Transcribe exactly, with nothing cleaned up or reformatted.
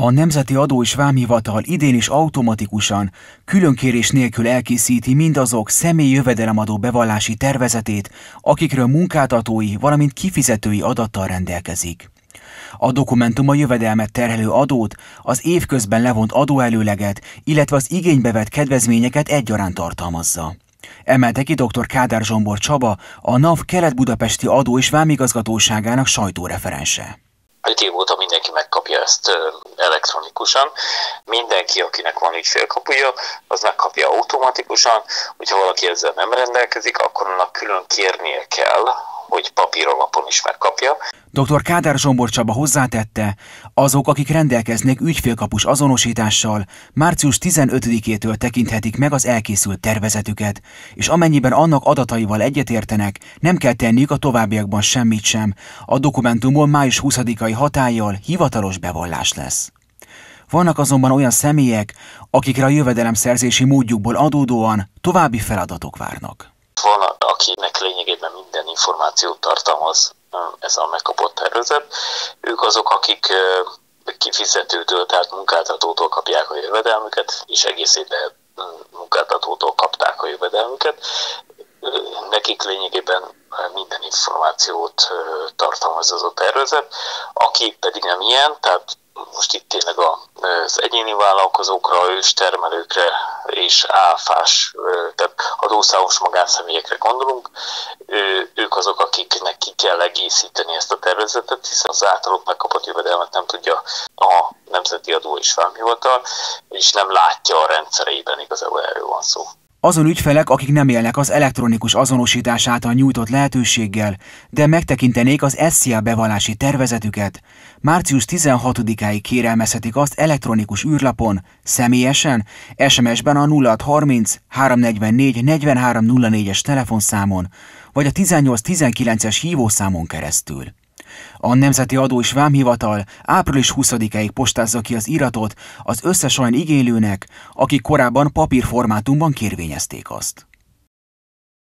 A Nemzeti Adó és Vámhivatal idén is automatikusan, különkérés nélkül elkészíti mindazok személyi jövedelemadó bevallási tervezetét, akikről munkáltatói, valamint kifizetői adattal rendelkezik. A dokumentum a jövedelmet terhelő adót, az évközben levont adóelőleget, illetve az igénybe vett kedvezményeket egyaránt tartalmazza. Emelte ki doktor Kádár Zsombor Csaba, a NAV Kelet-Budapesti Adó és Vámigazgatóságának sajtóreferense. Öt év óta mindenki megkapja ezt elektronikusan. Mindenki, akinek van ügyfélkapuja, az megkapja automatikusan. Hogyha valaki ezzel nem rendelkezik, akkor annak külön kérnie kell, hogy papíralapon is megkapja. doktor Kádár Zsombor Csaba hozzátette, azok, akik rendelkeznek ügyfélkapus azonosítással, március tizenötödikétől tekinthetik meg az elkészült tervezetüket, és amennyiben annak adataival egyetértenek, nem kell tenniük a továbbiakban semmit sem, a dokumentumból május huszadikai hatállyal hivatalos bevallás lesz. Vannak azonban olyan személyek, akikre a jövedelemszerzési módjukból adódóan további feladatok várnak. Van, akinek lényegében minden információt tartalmaz ez a megkapott tervezet. Ők azok, akik kifizetőtől, tehát munkáltatótól kapják a jövedelmüket, és egész évben munkáltatótól kapták a jövedelmüket. Nekik lényegében minden információt tartalmaz ez a tervezet. Aki pedig nem ilyen, tehát most itt tényleg az egyéni vállalkozókra, őstermelőkre és áfás, tehát adószámos magánszemélyekre gondolunk, ők azok, akiknek ki kell egészíteni ezt a tervezetet, hiszen az általuk megkapott jövedelmet nem tudja a Nemzeti Adó és Vámhivatal, és nem látja a rendszereiben, igazából erről van szó. Azon ügyfelek, akik nem élnek az elektronikus azonosítás által nyújtott lehetőséggel, de megtekintenék az S Z J A bevallási tervezetüket, március tizenhatodikáig kérelmezhetik azt elektronikus űrlapon, személyesen, es em es-ben a nulla hatszázharminc, háromszáznegyvennégy, negyvenhárom nulla négyes telefonszámon, vagy a tizennyolc tizenkilences hívószámon keresztül. A Nemzeti Adó és Vámhivatal április huszadikáig postázza ki az iratot az összes olyan igénylőnek, akik korábban papírformátumban kérvényezték azt.